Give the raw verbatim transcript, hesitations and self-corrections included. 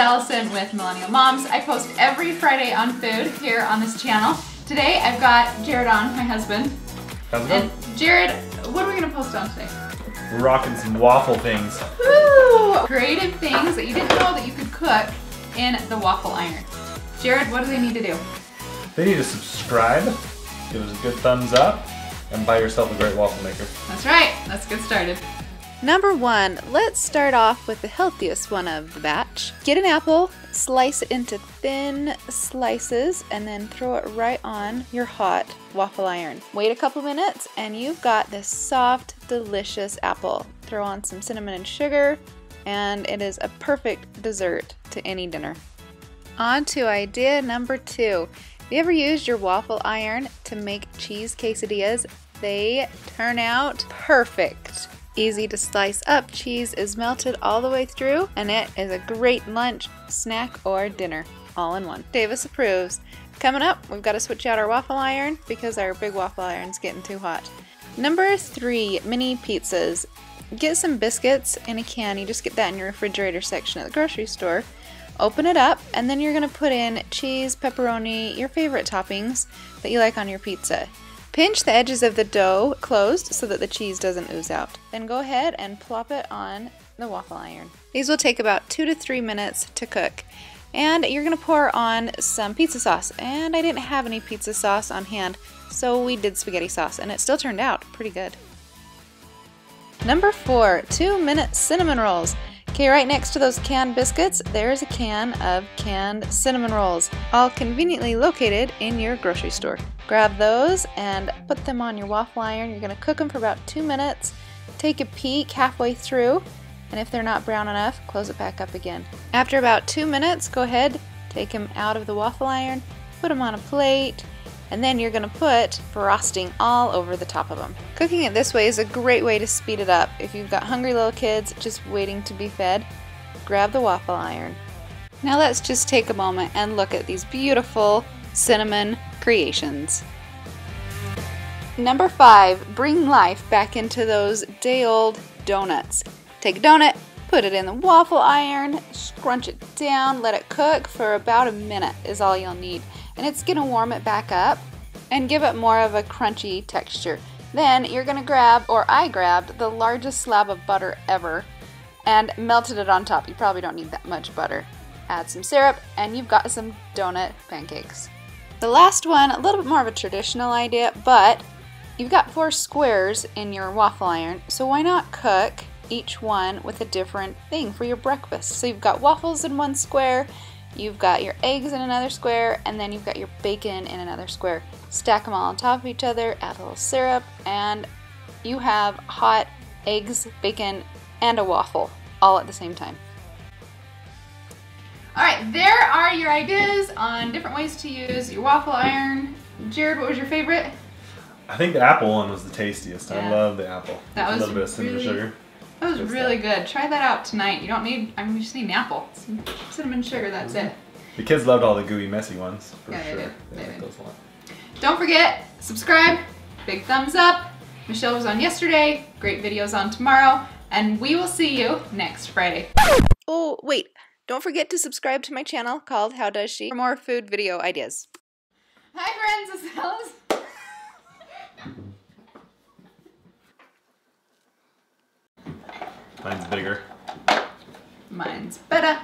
Alison with Millennial Moms. I post every Friday on food here on this channel. Today I've got Jared on, my husband. How's it going? And Jared, what are we gonna post on today? We're rocking some waffle things. Woo! Creative things that you didn't know that you could cook in the waffle iron. Jared, what do they need to do? They need to subscribe, give us a good thumbs up, and buy yourself a great waffle maker. That's right, let's get started. Number one, let's start off with the healthiest one of the batch. Get an apple, slice it into thin slices, and then throw it right on your hot waffle iron. Wait a couple minutes and you've got this soft, delicious apple. Throw on some cinnamon and sugar, and it is a perfect dessert to any dinner. On to idea number two. Have you ever used your waffle iron to make cheese quesadillas? They turn out perfect. Easy to slice up, cheese is melted all the way through, and it is a great lunch, snack, or dinner, all in one. Davis approves. Coming up, we've got to switch out our waffle iron because our big waffle iron's getting too hot. Number three, mini pizzas. Get some biscuits in a can. You just get that in your refrigerator section at the grocery store. Open it up, and then you're gonna put in cheese, pepperoni, your favorite toppings that you like on your pizza. Pinch the edges of the dough closed so that the cheese doesn't ooze out. Then go ahead and plop it on the waffle iron. These will take about two to three minutes to cook. And you're gonna pour on some pizza sauce. And I didn't have any pizza sauce on hand, so we did spaghetti sauce, and it still turned out pretty good. Number four, two-minute cinnamon rolls. Okay, right next to those canned biscuits, there's a can of canned cinnamon rolls, all conveniently located in your grocery store. Grab those and put them on your waffle iron. You're gonna cook them for about two minutes. Take a peek halfway through, and if they're not brown enough, close it back up again. After about two minutes, go ahead, take them out of the waffle iron, put them on a plate, and then you're gonna put frosting all over the top of them. Cooking it this way is a great way to speed it up. If you've got hungry little kids just waiting to be fed, grab the waffle iron. Now let's just take a moment and look at these beautiful cinnamon creations. Number five, bring life back into those day-old donuts. Take a donut, put it in the waffle iron, scrunch it down, let it cook for about a minute is all you'll need. And it's gonna warm it back up and give it more of a crunchy texture. Then you're gonna grab, or I grabbed, the largest slab of butter ever and melted it on top. You probably don't need that much butter. Add some syrup and you've got some donut pancakes. The last one, a little bit more of a traditional idea, but you've got four squares in your waffle iron, so why not cook each one with a different thing for your breakfast? So you've got waffles in one square, you've got your eggs in another square, and then you've got your bacon in another square. Stack them all on top of each other, add a little syrup, and you have hot eggs, bacon, and a waffle all at the same time. All right, there are your ideas on different ways to use your waffle iron. Jared, what was your favorite? I think the apple one was the tastiest. Yeah. I love the apple. That was a little bit of cinnamon sugar. That was really good. Try that out tonight. You don't need, I mean, you just need an apple, some cinnamon sugar, that's it. The kids loved all the gooey, messy ones, for sure. Yeah, they did. They liked those a lot. Don't forget, subscribe, big thumbs up. Michelle was on yesterday, great videos on tomorrow, and we will see you next Friday. Oh, wait, don't forget to subscribe to my channel called How Does She for more food video ideas. Hi friends, it's Alison. Mine's bigger. Mine's better.